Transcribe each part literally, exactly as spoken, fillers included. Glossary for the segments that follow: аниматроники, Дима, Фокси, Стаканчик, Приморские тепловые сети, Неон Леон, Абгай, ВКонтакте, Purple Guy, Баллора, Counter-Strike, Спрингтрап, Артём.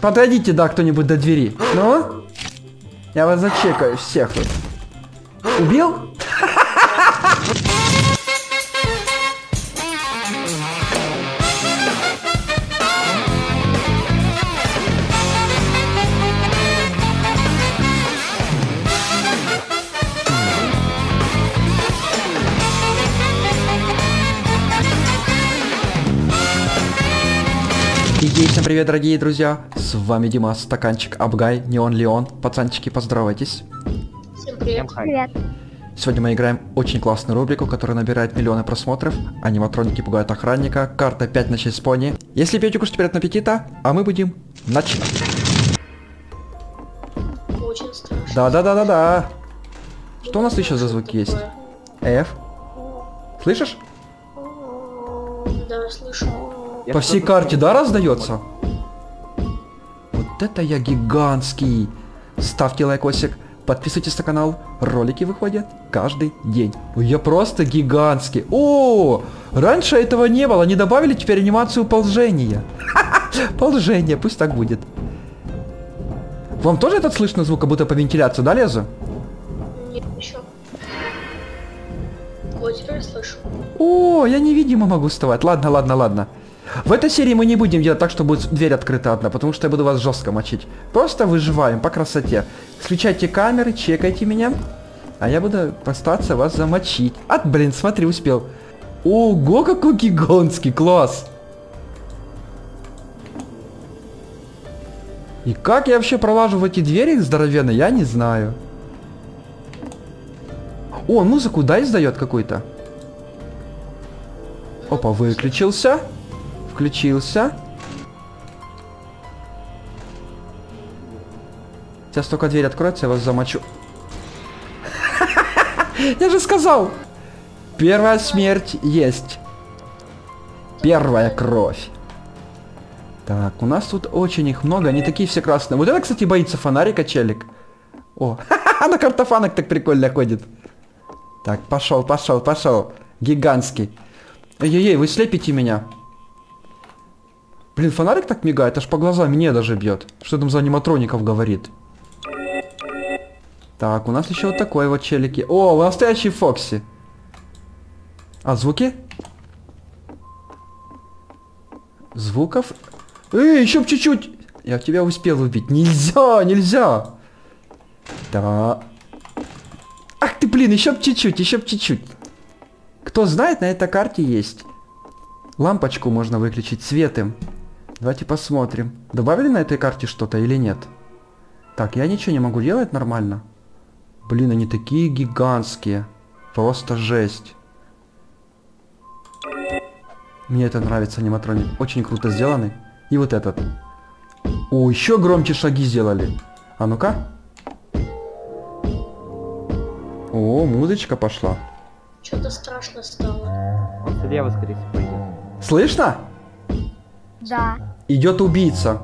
Подойдите, да, кто-нибудь до двери. Ну? Я вас зачекаю всех тут. Убил? И всем привет, дорогие друзья, с вами Дима, Стаканчик, Абгай, Неон Леон. Пацанчики, поздоровайтесь. Всем привет. Привет. Сегодня мы играем очень классную рубрику, которая набирает миллионы просмотров. Аниматроники пугают охранника, карта пять на шесть с пони. Если пьете, кушать приятного аппетита, а мы будем начинать. Очень страшно. Да-да-да-да-да. Что у нас еще за звук есть? F. Слышишь? Да, слышу. По всей карте, да, раздается? Вот это я гигантский! Ставьте лайкосик, подписывайтесь на канал, ролики выходят каждый день. Я просто гигантский. О, раньше этого не было, они добавили теперь анимацию ползения. Ползение, пусть так будет. Вам тоже этот слышно звук, как будто по вентиляции, да, лезу? Нет, еще. Вот теперь слышу. О, я невидимо могу вставать. Ладно, ладно, ладно. В этой серии мы не будем делать так, что будет дверь открыта одна, потому что я буду вас жестко мочить. Просто выживаем по красоте. Включайте камеры, чекайте меня, а я буду постараться вас замочить. А, блин, смотри, успел. Ого, какой гигантский, класс! И как я вообще пролажу в эти двери здоровенные, я не знаю. О, он музыку, да, издает какую-то? Опа, выключился. Включился. Сейчас только дверь откроется, я вас замочу. Я же сказал! Первая смерть есть. Первая кровь. Так, у нас тут очень их много, они такие все красные. Вот это, кстати, боится фонарика, челик. О, на картофанок так прикольно ходит. Так, пошел, пошел, пошел. Гигантский. Ой-ой-ой, вы слепите меня. Блин, фонарик так мигает, аж по глазам мне даже бьет. Что там за аниматроников говорит? Так, у нас еще вот такой вот челики. О, вы настоящий Фокси. А звуки? Звуков? Эй, еще чуть-чуть. Я тебя успел убить. Нельзя, нельзя. Да. Ах ты, блин, еще чуть-чуть, еще чуть-чуть. Кто знает, на этой карте есть. Лампочку можно выключить, свет им. Давайте посмотрим, добавили на этой карте что-то или нет. Так, я ничего не могу делать нормально. Блин, они такие гигантские. Просто жесть. Мне это нравится, аниматроник. Очень круто сделаны. И вот этот. О, еще громче шаги сделали. А ну-ка. О, музычка пошла. Что-то страшно стало. Он слева, скорее всего, пойдет. Слышно? Да. Идет убийца.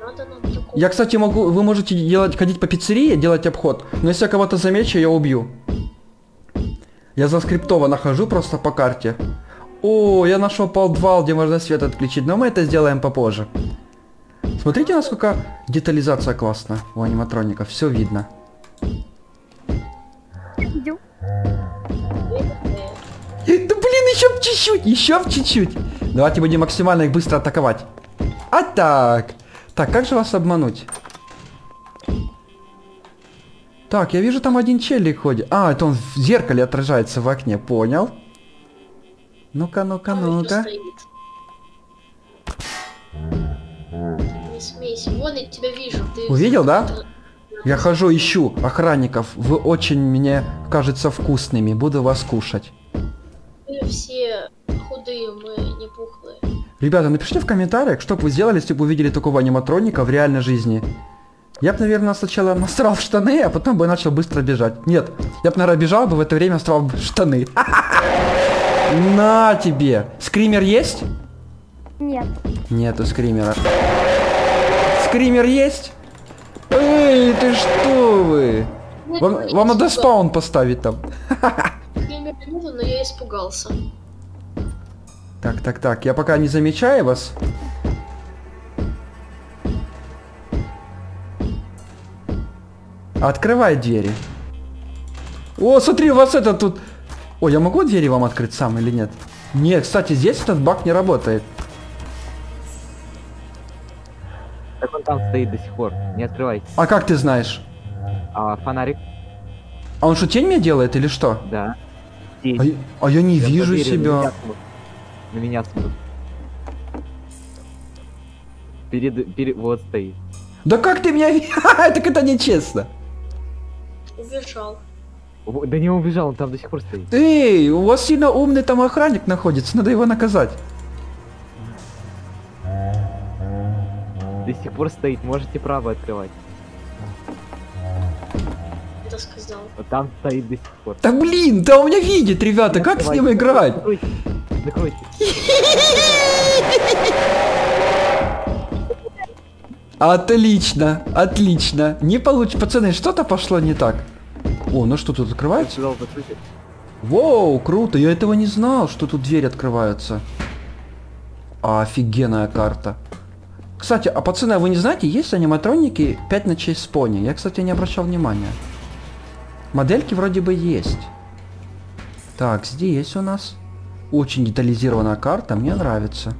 Надо нам такую... Я, кстати, могу... Вы можете делать, ходить по пиццерии, делать обход. Но если я кого-то замечу, я убью. Я заскриптованно хожу просто по карте. О, я нашел подвал, где можно свет отключить. Но мы это сделаем попозже. Смотрите, насколько детализация классная у аниматроников. Все видно. Иду. Да блин, еще чуть-чуть, еще чуть-чуть. Давайте будем максимально их быстро атаковать. А так. Так, как же вас обмануть? Так, я вижу, там один челик ходит. А, это он в зеркале отражается в окне, понял? Ну-ка, ну-ка, ну-ка. Не смейся, вон я тебя вижу. Ты увидел, да? Я хожу, ищу охранников. Вы очень мне, кажется, вкусными. Буду вас кушать. Мы все худые, мы не пухлые. Ребята, напишите в комментариях, что бы вы сделали, если бы увидели такого аниматроника в реальной жизни. Я бы, наверное, сначала насрал в штаны, а потом бы начал быстро бежать. Нет, я бы, наверное, бежал бы, в это время насрал в штаны. На тебе! Скример есть? Нет. Нету скримера. Скример есть? Эй, ты что вы? Нет, вам нет, вам надо спаун поставить там. Я не поняла, но я испугался. Так, так, так, я пока не замечаю вас. Открывай двери. О, смотри, у вас это тут... О, я могу двери вам открыть сам или нет? Нет, кстати, здесь этот баг не работает. Так он там стоит до сих пор, не открывайте. А как ты знаешь? А, фонарик. А он что, тень меня делает или что? Да. А я, а я не я вижу поверю, себя. На меня смотрит. Перед, перед... Вот стоит. Да как ты меня... Так это нечестно. Убежал. Да не убежал, он там до сих пор стоит. Эй, у вас сильно умный там охранник находится, надо его наказать. До сих пор стоит, можете право открывать. Это сказал. Там стоит до сих пор. Да блин, да у меня видит, ребята, как с ним играть? Закройте, закройте. Отлично, отлично. Не получится, пацаны, что-то пошло не так. О, ну что тут открывается? Воу, круто, я этого не знал, что тут дверь открывается. Офигенная карта. Кстати, а пацаны, а вы не знаете, есть аниматроники пять ночей с пони? Я, кстати, не обращал внимания. Модельки вроде бы есть. Так, здесь у нас очень детализированная карта, мне нравится.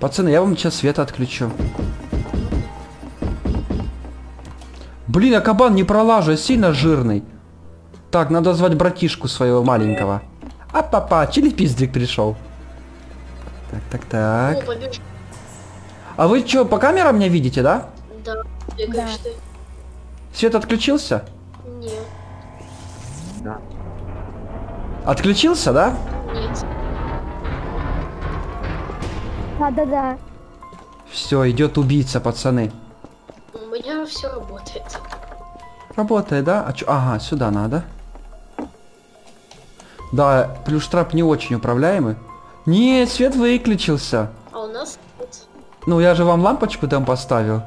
Пацаны, я вам сейчас свет отключу. Блин, а кабан не пролажу, сильно жирный. Так, надо звать братишку своего маленького. А папа, чили-пиздрик пришел. Так, так, так. О, а вы что, по камерам меня видите, да? Да, да. Свет отключился? Нет. Да. Отключился, да? Нет. Да, да, да. Все, идет убийца, пацаны. У меня все работает. Работает, да? А чё? Ага, сюда надо. Да, плюс трап не очень управляемый. Нет, свет выключился. А у нас нет. Ну, я же вам лампочку там поставил.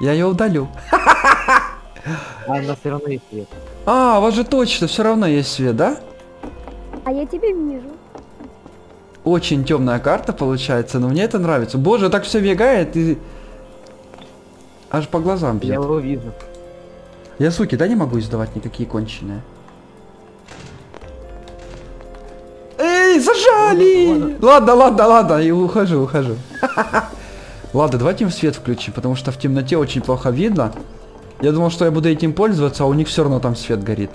Я ее удалю. А у нас все равно есть свет. А, у вас же точно все равно есть свет, да? А я тебя вижу. Очень темная карта получается, но мне это нравится. Боже, так все бегает и... Аж по глазам бьет. Я его вижу. Я, суки, да не могу издавать никакие конченые. Зажали! Ладно, ладно, ладно, и ухожу, ухожу. Ладно, давайте им свет включим, потому что в темноте очень плохо видно. Я думал, что я буду этим пользоваться, а у них все равно там свет горит.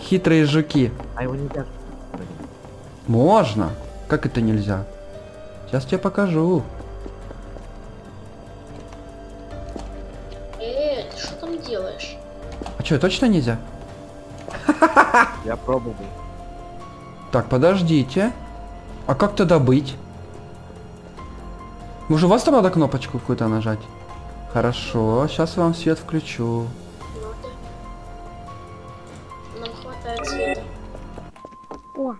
Хитрые жуки. А его нельзя. Можно? Как это нельзя? Сейчас тебе покажу. Эй, ты что там делаешь? А что, точно нельзя? Я пробовал. Так, подождите. А как тогда быть? Может, у вас там надо кнопочку какую-то нажать? Хорошо, сейчас я вам свет включу. Надо. Нам хватает света. О.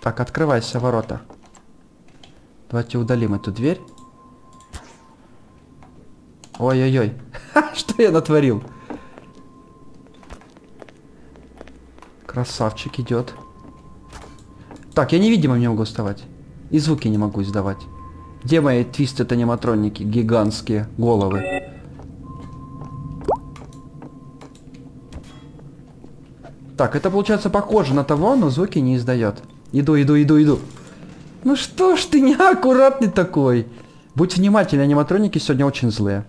Так, открывайся, ворота. Давайте удалим эту дверь. Ой-ой-ой. Что я натворил? Красавчик идет. Так, я невидимым не могу вставать. И звуки не могу издавать. Где мои твистед аниматроники? Гигантские головы. Так, это получается похоже на того, но звуки не издает. Иду, иду, иду, иду. Ну что ж ты неаккуратный такой. Будь внимательны, аниматроники сегодня очень злые.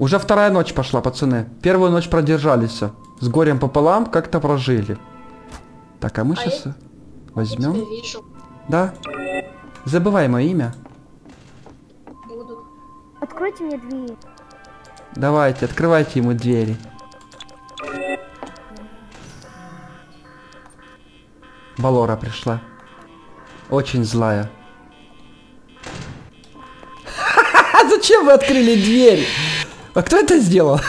Уже вторая ночь пошла, пацаны. Первую ночь продержались. С горем пополам как-то прожили. Так, а мы а сейчас я... возьмем. Да. Забывай мое имя. Буду. Откройте мне двери. Давайте, открывайте ему двери. Баллора пришла. Очень злая. Зачем вы открыли дверь? А кто это сделал?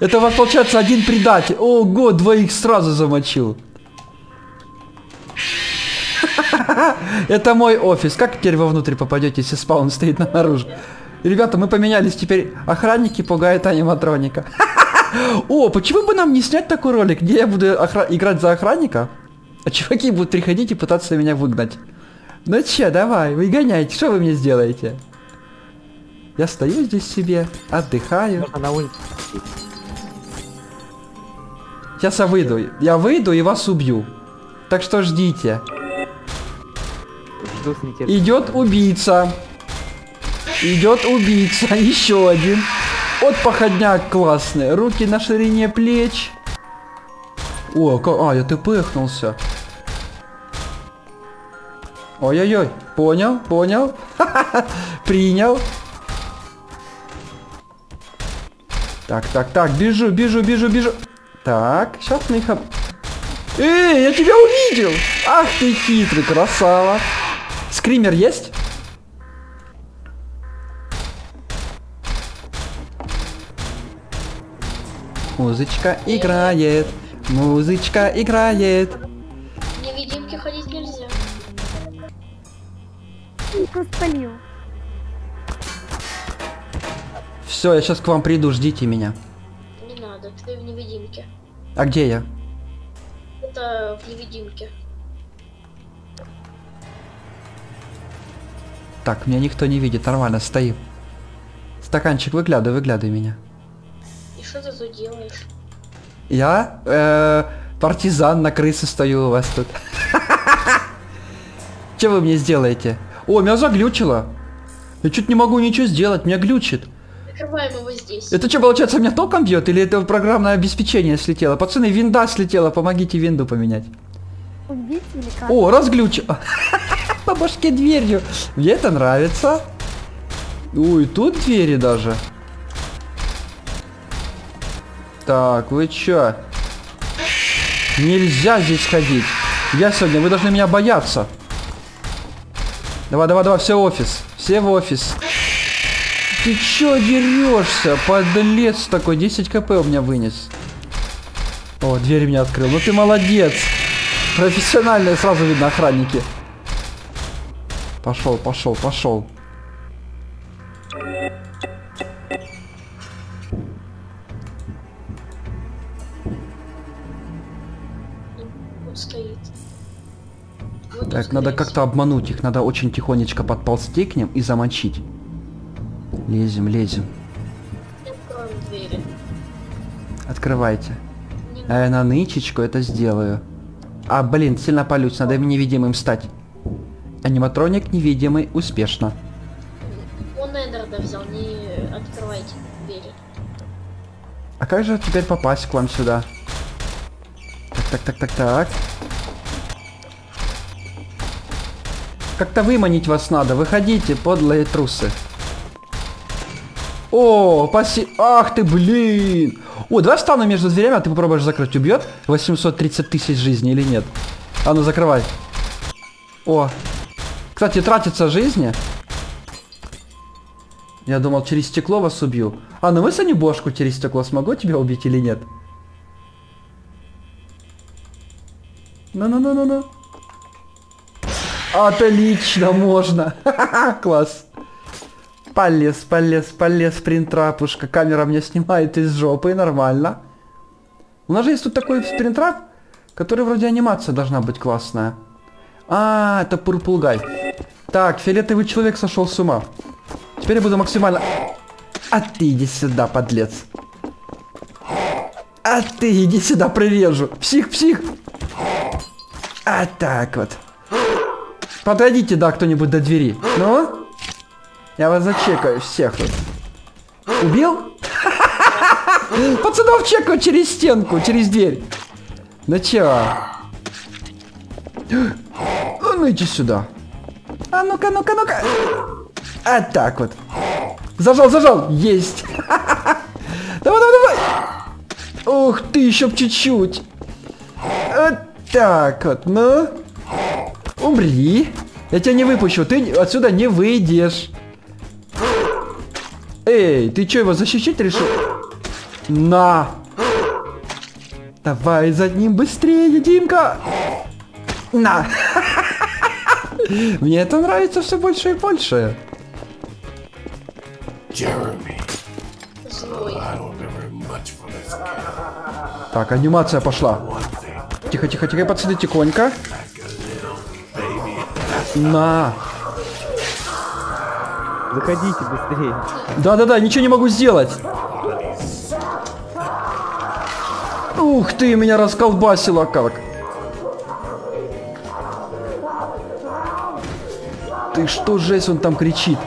Это у вас получается один предатель. Ого, двоих сразу замочил. Это мой офис. Как теперь вы внутрь попадете, если спаун стоит наружу? Ребята, мы поменялись теперь. Охранники пугают аниматроника. О, почему бы нам не снять такой ролик, где я буду играть за охранника, а чуваки будут приходить и пытаться меня выгнать? Ну че, давай, выгоняйте. Что вы мне сделаете? Я стою здесь себе, отдыхаю. Можно на улице. Сейчас я выйду. Я выйду и вас убью. Так что ждите. Жду с нетерпением. Идет убийца. Идет убийца. Еще один. Вот походняк классный. Руки на ширине плеч. О, как... а, я тпхнулся. Ой-ой-ой, понял, понял. Принял. Так, так, так, бежу, бежу, бежу, бежу. Так, сейчас мы их... Эй, я тебя увидел! Ах ты хитрый, красава. Скример есть? Музычка играет, музычка играет. В невидимке ходить нельзя. Все, я сейчас к вам приду, ждите меня. Не надо, ты в невидимке. А где я? Это в невидимке. Так, меня никто не видит, нормально, стоим. Стаканчик, выглядывай, выглядывай меня. И что ты тут делаешь? Я? Э-э, партизан, на крысе стою у вас тут. Че вы мне сделаете? О, меня заглючило. Я чуть не могу ничего сделать, меня глючит. Закрываем его здесь. Это что, получается, меня током бьет? Или это программное обеспечение слетело? Пацаны, винда слетела, помогите винду поменять. Убить или как? О, разглючило. По башке дверью. Мне это нравится. Ой, тут двери даже. Так, вы чё? Нельзя здесь ходить. Я сегодня, вы должны меня бояться. Давай, давай, давай, все в офис. Все в офис. Ты чё дерешься? Подлец такой, десять ка пэ у меня вынес. О, дверь меня открыл. Ну ты молодец. Профессиональные, сразу видно, охранники. Пошел, пошел, пошел. Так, надо как-то обмануть их. Надо очень тихонечко подползти к ним и замочить. Лезем, лезем. Откроем двери. Открывайте. А я на нычечку это сделаю. А, блин, сильно палюсь. Надо им невидимым стать. Аниматроник невидимый успешно. Он Эндерда взял. Не открывайте двери. А как же теперь попасть к вам сюда? Так, так, так, так, так. Как-то выманить вас надо. Выходите, подлые трусы. О, паси... Ах ты, блин. О, давай встану между дверями, а ты попробуешь закрыть. Убьет восемьсот тридцать тысяч жизней или нет? А ну, закрывай. О. Кстати, тратится жизни. Я думал, через стекло вас убью. А, ну высуни бошку через стекло. Смогу тебя убить или нет? Ну-ну-ну-ну-ну. Отлично, можно. Класс. Полез, полез, полез, спринтрапушка. Камера меня снимает из жопы, нормально. У нас же есть тут такой спринтрап, который вроде анимация должна быть классная. А, это Purple Guy. Так, фиолетовый человек сошел с ума. Теперь я буду максимально... А ты иди сюда, подлец. А ты иди сюда, прирежу. Псих, псих. А так вот. Подойдите, да, кто-нибудь до двери. Ну? Я вас зачекаю всех тут. Убил? Пацанов чекаю через стенку, через дверь. Ну чего? А ну иди сюда. А ну-ка, ну-ка, ну-ка. А так вот. Зажал, зажал. Есть. Давай, давай, давай. Ух ты, еще чуть-чуть. Вот так вот, ну. Умри. Я тебя не выпущу. Ты отсюда не выйдешь. Эй, ты что, его защищать решил? На. Давай за ним быстрее, Димка. На. Мне это нравится все больше и больше. Так, анимация пошла. Тихо, тихо, тихо, пацаны, тихонько. На! Заходите быстрее. Да-да-да, ничего не могу сделать. Ух ты, меня расколбасило как. Ты что, жесть, он там кричит.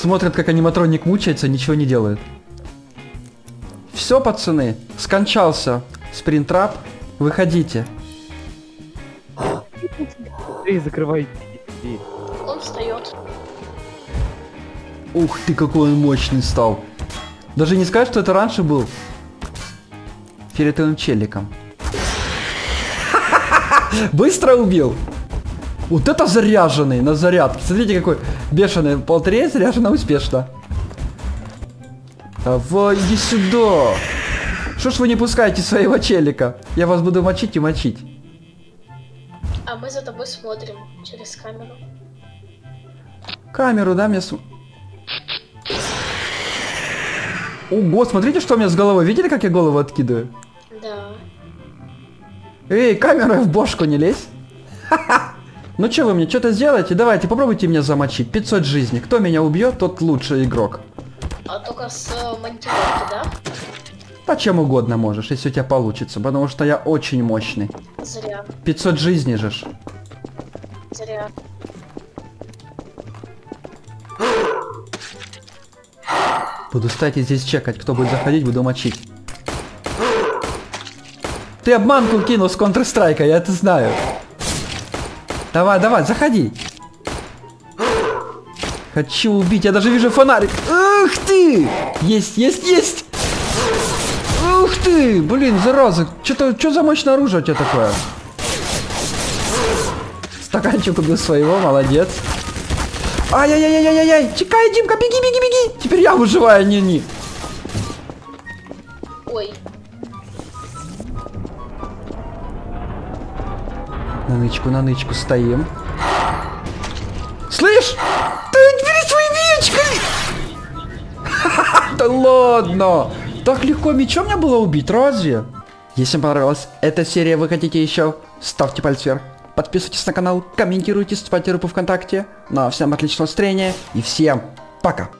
Смотрят, как аниматроник мучается, ничего не делает. Все, пацаны, скончался Спрингтрап, выходите. Ты закрывай. Он встает. Ух ты, какой он мощный стал. Даже не скажешь, что это раньше был. Перед этим челиком. Быстро убил. Вот это заряженный на зарядке. Смотрите, какой бешеный полторей, заряжена успешно. Давай, иди сюда. Что ж вы не пускаете своего челика? Я вас буду мочить и мочить. А мы за тобой смотрим через камеру. Камеру, да, мне... С... Ого, смотрите, что у меня с головой. Видели, как я голову откидываю? Да. Эй, камера, в бошку не лезь. Ну что вы мне, что-то сделаете? Давайте, попробуйте меня замочить. пятьсот жизней. Кто меня убьет, тот лучший игрок. А только с монтировки, да? Да чем угодно можешь, если у тебя получится. Потому что я очень мощный. Зря. пятьсот жизней же. Зря. Буду стоять и здесь чекать, кто будет заходить, буду мочить. Ты обманку кинул с Counter-Strike, я это знаю. Давай, давай, заходи. Хочу убить, я даже вижу фонарик. Ух ты! Есть, есть, есть! Ух ты! Блин, зараза, что-то, что за мощное оружие у тебя такое? Стаканчик убил своего, молодец. Ай-яй-яй-яй-яй-яй! Чекай, Димка, беги, беги, беги! Теперь я выживаю, не-не. Ой. На нычку, на нычку стоим. Слышь? Ты бери свои мечкой! Да ладно! Так легко мечом меня было убить, разве? Если вам понравилась эта серия, вы хотите еще, ставьте палец вверх. Подписывайтесь на канал, комментируйте, ставьте группу ВКонтакте. Ну а всем отличного настроения и всем пока!